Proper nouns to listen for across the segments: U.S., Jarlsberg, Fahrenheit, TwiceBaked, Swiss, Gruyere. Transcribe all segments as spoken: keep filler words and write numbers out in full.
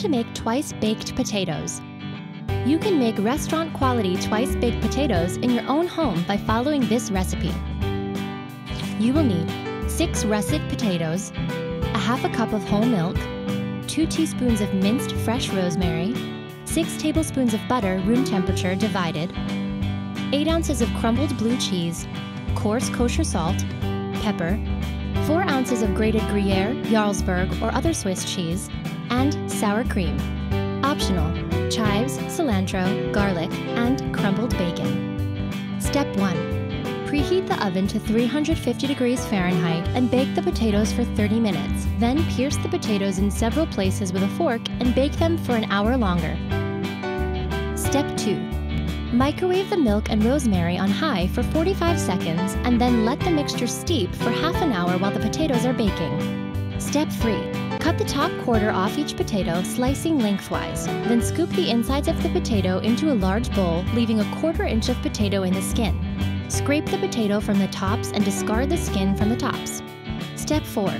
to make twice-baked potatoes. You can make restaurant-quality twice-baked potatoes in your own home by following this recipe. You will need six russet potatoes, a half a cup of whole milk, two teaspoons of minced fresh rosemary, six tablespoons of butter room temperature divided, eight ounces of crumbled blue cheese, coarse kosher salt, pepper, four ounces of grated Gruyere, Jarlsberg, or other Swiss cheese, and sour cream. Optional: chives, cilantro, garlic, and crumbled bacon. Step one. Preheat the oven to three hundred fifty degrees Fahrenheit and bake the potatoes for thirty minutes. Then pierce the potatoes in several places with a fork and bake them for an hour longer. Step two. Microwave the milk and rosemary on high for forty-five seconds and then let the mixture steep for half an hour while the potatoes are baking. Step three. Cut the top quarter off each potato, slicing lengthwise. Then scoop the insides of the potato into a large bowl, leaving a quarter inch of potato in the skin. Scrape the potato from the tops and discard the skin from the tops. Step four.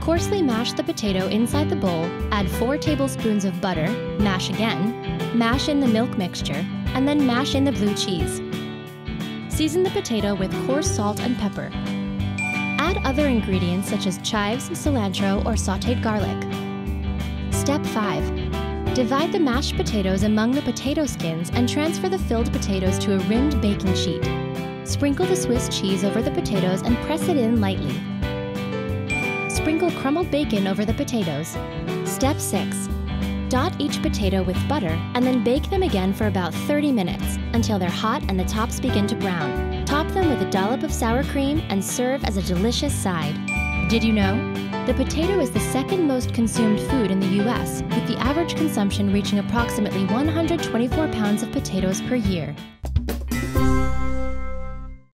Coarsely mash the potato inside the bowl, add four tablespoons of butter, mash again, mash in the milk mixture, and then mash in the blue cheese. Season the potato with coarse salt and pepper. Add other ingredients such as chives, cilantro, or sautéed garlic. Step five. Divide the mashed potatoes among the potato skins and transfer the filled potatoes to a rimmed baking sheet. Sprinkle the Swiss cheese over the potatoes and press it in lightly. Sprinkle crumbled bacon over the potatoes. Step six. Dot each potato with butter and then bake them again for about thirty minutes until they're hot and the tops begin to brown. Top them with a dollop of sour cream and serve as a delicious side. Did you know? The potato is the second most consumed food in the U S, with the average consumption reaching approximately one hundred twenty-four pounds of potatoes per year.